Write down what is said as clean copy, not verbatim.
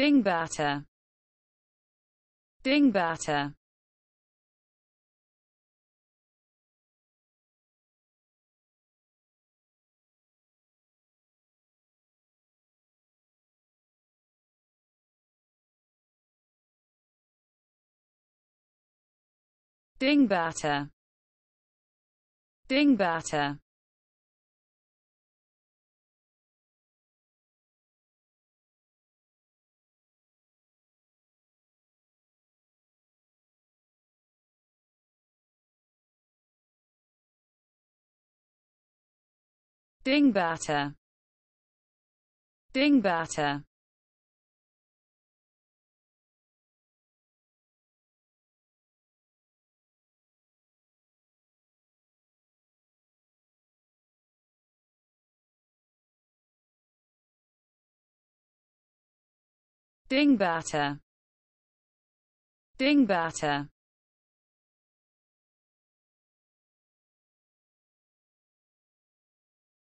Dingbatter, Dingbatter, Dingbatter, Dingbatter, Dingbatter, Dingbatter, Dingbatter, Dingbatter.